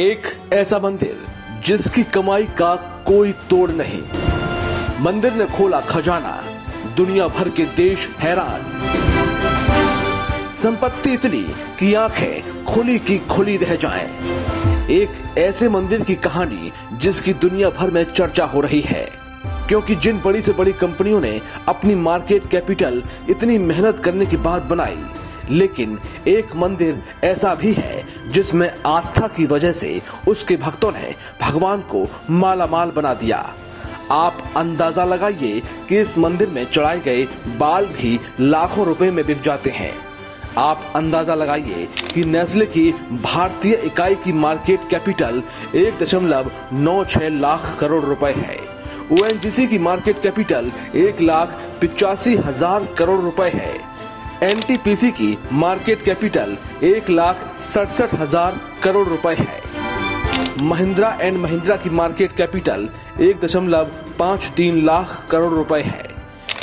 एक ऐसा मंदिर जिसकी कमाई का कोई तोड़ नहीं। मंदिर ने खोला खजाना, दुनिया भर के देश हैरान। संपत्ति इतनी कि आंखें खुली की खुली रह जाएं। एक ऐसे मंदिर की कहानी जिसकी दुनिया भर में चर्चा हो रही है, क्योंकि जिन बड़ी से बड़ी कंपनियों ने अपनी मार्केट कैपिटल इतनी मेहनत करने की बात बनाई, लेकिन एक मंदिर ऐसा भी है जिसमें आस्था की वजह से उसके भक्तों ने भगवान को माला माल बना दिया। आप अंदाजा लगाइए कि इस मंदिर में चढ़ाए गए बाल भी लाखों रुपए में बिक जाते हैं। आप अंदाजा लगाइए कि नेस्ले की भारतीय इकाई की मार्केट कैपिटल 1.96 लाख करोड़ रुपए है। ओएनजीसी की मार्केट कैपिटल 1,85,000 करोड़ रुपए है। NTPC की मार्केट कैपिटल 1,67,000 करोड़ रुपए है। महिंद्रा एंड महिंद्रा की मार्केट कैपिटल 1.53 लाख करोड़ रुपए है।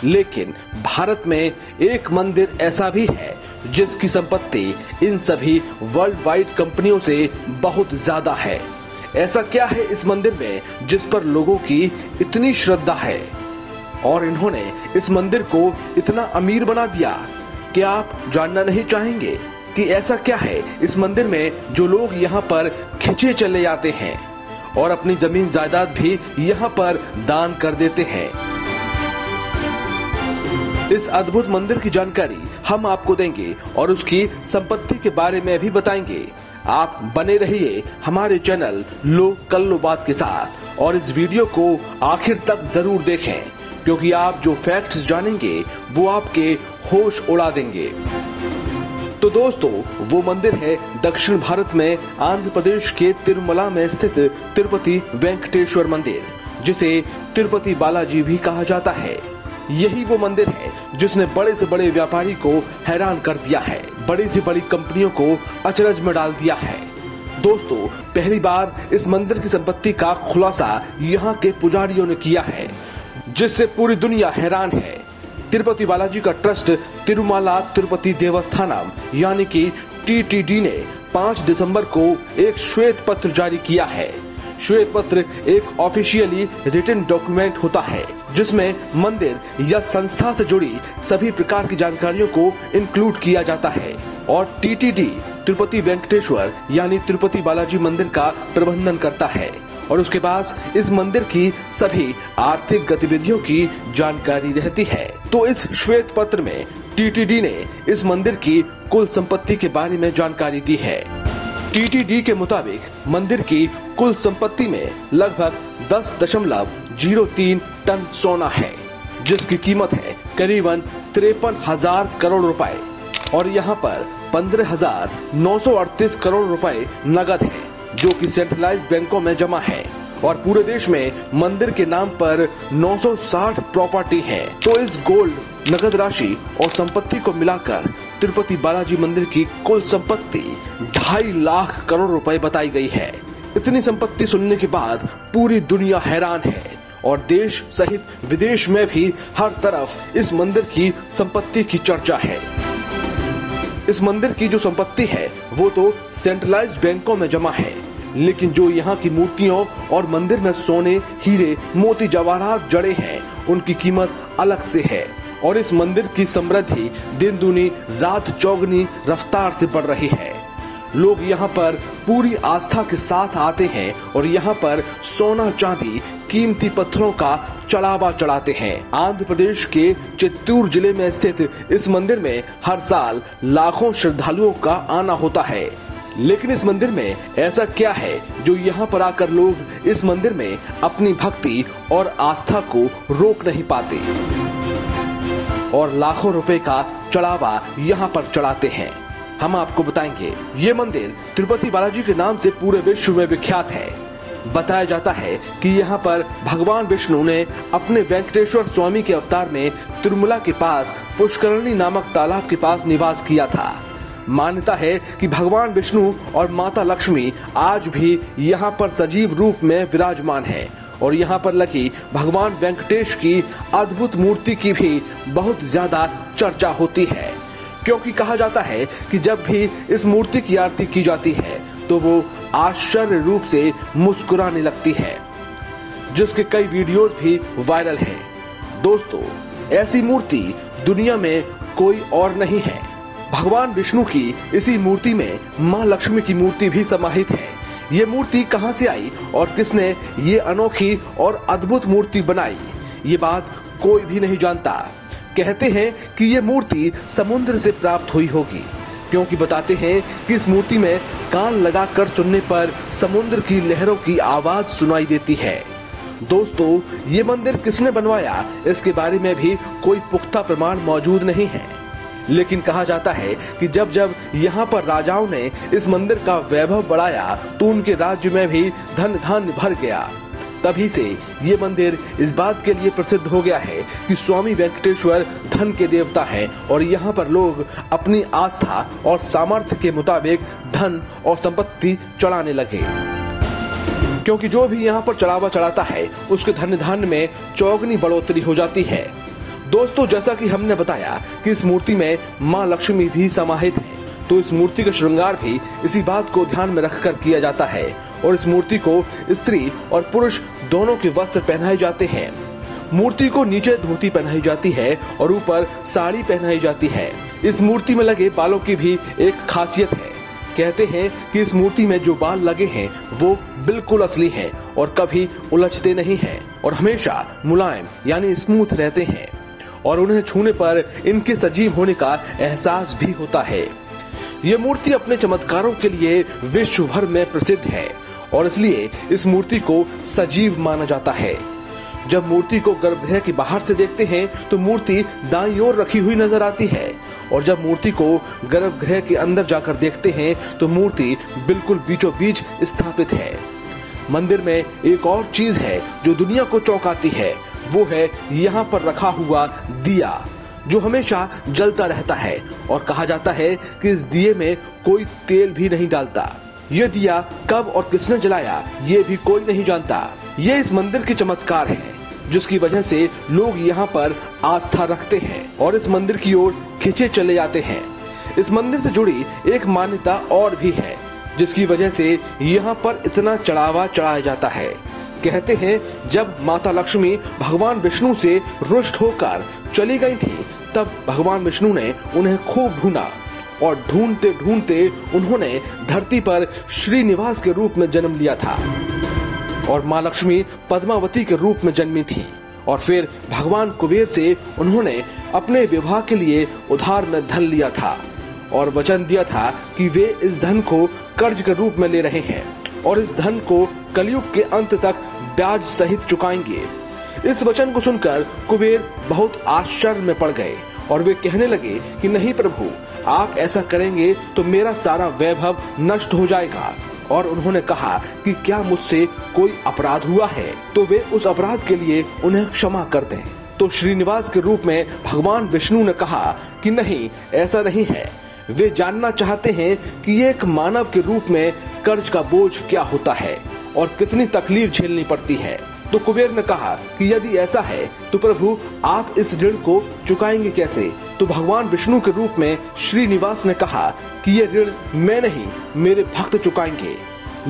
लेकिन भारत में एक मंदिर ऐसा भी है जिसकी संपत्ति इन सभी वर्ल्ड वाइड कंपनियों से बहुत ज्यादा है। ऐसा क्या है इस मंदिर में जिस पर लोगों की इतनी श्रद्धा है और इन्होंने इस मंदिर को इतना अमीर बना दिया? क्या आप जानना नहीं चाहेंगे कि ऐसा क्या है इस मंदिर में जो लोग यहाँ पर खिंचे चले जाते हैं और अपनी जमीन जायदाद भी यहाँ पर दान कर देते हैं? इस अद्भुत मंदिर की जानकारी हम आपको देंगे और उसकी संपत्ति के बारे में भी बताएंगे। आप बने रहिए हमारे चैनल लो कल्लो बात के साथ और इस वीडियो को आखिर तक जरूर देखें, क्योंकि आप जो फैक्ट्स जानेंगे वो आपके होश उड़ा देंगे। तो दोस्तों, वो मंदिर है दक्षिण भारत में आंध्र प्रदेश के तिरुमला में स्थित तिरुपति वेंकटेश्वर मंदिर, जिसे तिरुपति बालाजी भी कहा जाता है। यही वो मंदिर है जिसने बड़े से बड़े व्यापारी को हैरान कर दिया है, बड़ी से बड़ी कंपनियों को अचरज में डाल दिया है। दोस्तों, पहली बार इस मंदिर की संपत्ति का खुलासा यहाँ के पुजारियों ने किया है, जिससे पूरी दुनिया हैरान है। तिरुपति बालाजी का ट्रस्ट तिरुमाला तिरुपति देवस्थान यानी कि टीटीडी ने 5 दिसंबर को एक श्वेत पत्र जारी किया है। श्वेत पत्र एक ऑफिशियली रिटन डॉक्यूमेंट होता है जिसमें मंदिर या संस्था से जुड़ी सभी प्रकार की जानकारियों को इंक्लूड किया जाता है और टीटीडी तिरुपति वेंकटेश्वर यानी तिरुपति बालाजी मंदिर का प्रबंधन करता है और उसके पास इस मंदिर की सभी आर्थिक गतिविधियों की जानकारी रहती है। तो इस श्वेत पत्र में टीटीडी ने इस मंदिर की कुल संपत्ति के बारे में जानकारी दी है। टीटीडी के मुताबिक मंदिर की कुल संपत्ति में लगभग 10.03 टन सोना है, जिसकी कीमत है करीबन 53,000 करोड़ रुपए और यहाँ पर 15,938 करोड़ रुपए नकद है, जो कि सेंट्रलाइज्ड बैंकों में जमा है और पूरे देश में मंदिर के नाम पर 960 प्रॉपर्टी है। तो इस गोल्ड, नगद राशि और संपत्ति को मिलाकर तिरुपति बालाजी मंदिर की कुल संपत्ति 2.5 लाख करोड़ रुपए बताई गई है। इतनी संपत्ति सुनने के बाद पूरी दुनिया हैरान है और देश सहित विदेश में भी हर तरफ इस मंदिर की संपत्ति की चर्चा है। इस मंदिर की जो संपत्ति है वो तो सेंट्रलाइज्ड बैंकों में जमा है, लेकिन जो यहाँ की मूर्तियों और मंदिर में सोने, हीरे, मोती, जवाहरात जड़े हैं, उनकी कीमत अलग से है और इस मंदिर की समृद्धि दिन दूनी रात चौगनी रफ्तार से बढ़ रही है। लोग यहाँ पर पूरी आस्था के साथ आते हैं और यहाँ पर सोना, चांदी, कीमती पत्थरों का चढ़ावा चढ़ाते हैं। आंध्र प्रदेश के चित्तूर जिले में स्थित इस मंदिर में हर साल लाखों श्रद्धालुओं का आना होता है। लेकिन इस मंदिर में ऐसा क्या है जो यहाँ पर आकर लोग इस मंदिर में अपनी भक्ति और आस्था को रोक नहीं पाते और लाखों रुपए का चढ़ावा यहाँ पर चढ़ाते हैं? हम आपको बताएंगे। ये मंदिर तिरुपति बालाजी के नाम से पूरे विश्व में विख्यात है। बताया जाता है कि यहाँ पर भगवान विष्णु ने अपने वेंकटेश्वर स्वामी के अवतार में तिरुमला के पास पुष्करणी नामक तालाब के पास निवास किया था। मान्यता है कि भगवान विष्णु और माता लक्ष्मी आज भी यहाँ पर सजीव रूप में विराजमान हैं और यहाँ पर लगी भगवान वेंकटेश की अद्भुत मूर्ति की भी बहुत ज्यादा चर्चा होती है, क्योंकि कहा जाता है कि जब भी इस मूर्ति की आरती की जाती है तो वो आश्चर्य रूप से मुस्कुराने लगती है, जिसके कई वीडियोस भी वायरल हैं। दोस्तों, ऐसी मूर्ति दुनिया में कोई और नहीं है। भगवान विष्णु की इसी मूर्ति में मां लक्ष्मी की मूर्ति भी समाहित है। ये मूर्ति कहां से आई और किसने ये अनोखी और अद्भुत मूर्ति बनाई, ये बात कोई भी नहीं जानता। कहते हैं कि ये मूर्ति समुद्र से प्राप्त हुई होगी, क्योंकि बताते हैं कि इस मूर्ति में कान लगाकर सुनने पर समुद्र की लहरों की आवाज सुनाई देती है। दोस्तों, ये मंदिर किसने बनवाया इसके बारे में भी कोई पुख्ता प्रमाण मौजूद नहीं है, लेकिन कहा जाता है कि जब जब यहाँ पर राजाओं ने इस मंदिर का वैभव बढ़ाया तो उनके राज्य में भी धन धान्य भर गया। तभी से ये मंदिर इस बात के लिए प्रसिद्ध हो गया है कि स्वामी वेंकटेश्वर धन के देवता हैं और यहाँ पर लोग अपनी आस्था और सामर्थ्य के मुताबिक धन और संपत्ति चढ़ाने लगे, क्योंकि जो भी यहाँ पर चढ़ावा चढ़ाता है उसके धन धान्य में चौगुनी बढ़ोतरी हो जाती है। दोस्तों, जैसा कि हमने बताया कि इस मूर्ति में माँ लक्ष्मी भी समाहित है, तो इस मूर्ति का श्रृंगार भी इसी बात को ध्यान में रखकर किया जाता है और इस मूर्ति को स्त्री और पुरुष दोनों के वस्त्र पहनाए जाते हैं। मूर्ति को नीचे धोती पहनाई जाती है और ऊपर साड़ी पहनाई जाती है। इस मूर्ति में लगे बालों की भी एक खासियत है। कहते हैं कि इस मूर्ति में जो बाल लगे हैं वो बिल्कुल असली हैं और कभी उलझते नहीं हैं और हमेशा मुलायम यानी स्मूथ रहते हैं और उन्हें छूने पर इनके सजीव होने का एहसास भी होता है। ये मूर्ति अपने चमत्कारों के लिए विश्व भर में प्रसिद्ध है और इसलिए इस मूर्ति को सजीव माना जाता है। जब मूर्ति को गर्भगृह के बाहर से देखते हैं तो मूर्ति दाईं ओर रखी हुई नजर आती है और जब मूर्ति को गर्भगृह के अंदर जाकर देखते हैं तो मूर्ति बिल्कुल बीचों बीच स्थापित है। मंदिर में एक और चीज है जो दुनिया को चौंकाती है, वो है यहाँ पर रखा हुआ दिया जो हमेशा जलता रहता है और कहा जाता है कि इस दिए में कोई तेल भी नहीं डालता। ये दिया कब और किसने जलाया ये भी कोई नहीं जानता। ये इस मंदिर के चमत्कार है जिसकी वजह से लोग यहाँ पर आस्था रखते हैं और इस मंदिर की ओर खिंचे चले जाते हैं। इस मंदिर से जुड़ी एक मान्यता और भी है जिसकी वजह से यहाँ पर इतना चढ़ावा चढ़ाया जाता है। कहते हैं जब माता लक्ष्मी भगवान विष्णु से रुष्ट होकर चली गई थी तब भगवान विष्णु ने उन्हें खूब ढूंढा और ढूंढते ढूंढते उन्होंने धरती पर श्रीनिवास के रूप में जन्म लिया था और माँ लक्ष्मी पद्मावती के रूप में जन्मी थी और फिर भगवान कुबेर से उन्होंने अपने विवाह के लिए उधार में धन लिया था और वचन दिया था कि वे इस धन को कर्ज के रूप में ले रहे हैं और इस धन को कलयुग के अंत तक ब्याज सहित चुकाएंगे। इस वचन को सुनकर कुबेर बहुत आश्चर्य में पड़ गए और वे कहने लगे कि नहीं प्रभु, आप ऐसा करेंगे तो मेरा सारा वैभव नष्ट हो जाएगा। और उन्होंने कहा कि क्या मुझसे कोई अपराध हुआ है, तो वे उस अपराध के लिए उन्हें क्षमा कर दें। तो श्रीनिवास के रूप में भगवान विष्णु ने कहा कि नहीं, ऐसा नहीं है। वे जानना चाहते हैं कि एक मानव के रूप में कर्ज का बोझ क्या होता है और कितनी तकलीफ झेलनी पड़ती है। तो कुबेर ने कहा कि यदि ऐसा है तो प्रभु, आप इस ऋण को चुकाएंगे कैसे? तो भगवान विष्णु के रूप में श्रीनिवास ने कहा कि ये ऋण मैं नहीं, मेरे भक्त चुकाएंगे,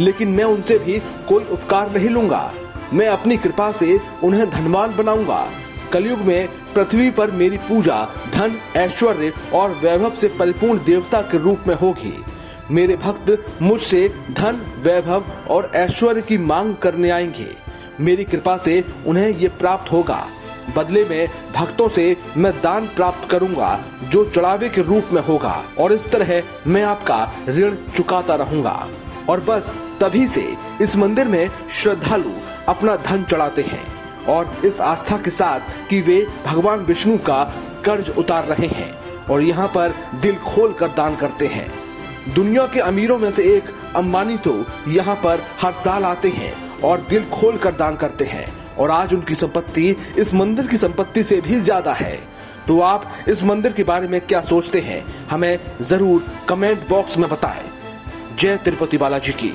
लेकिन मैं उनसे भी कोई उपकार नहीं लूंगा। मैं अपनी कृपा से उन्हें धनवान बनाऊंगा। कलयुग में पृथ्वी पर मेरी पूजा धन, ऐश्वर्य और वैभव से परिपूर्ण देवता के रूप में होगी। मेरे भक्त मुझसे धन, वैभव और ऐश्वर्य की मांग करने आएंगे। मेरी कृपा से उन्हें ये प्राप्त होगा। बदले में भक्तों से मैं दान प्राप्त करूंगा जो चढ़ावे के रूप में होगा और इस तरह मैं आपका ऋण चुकाता रहूंगा। और बस तभी से इस मंदिर में श्रद्धालु अपना धन चढ़ाते हैं और इस आस्था के साथ कि वे भगवान विष्णु का कर्ज उतार रहे हैं और यहाँ पर दिल खोल कर दान करते हैं। दुनिया के अमीरों में से एक अंबानी तो यहाँ पर हर साल आते हैं और दिल खोल कर दान करते हैं और आज उनकी संपत्ति इस मंदिर की संपत्ति से भी ज्यादा है। तो आप इस मंदिर के बारे में क्या सोचते हैं, हमें जरूर कमेंट बॉक्स में बताएं। जय तिरुपति बालाजी की।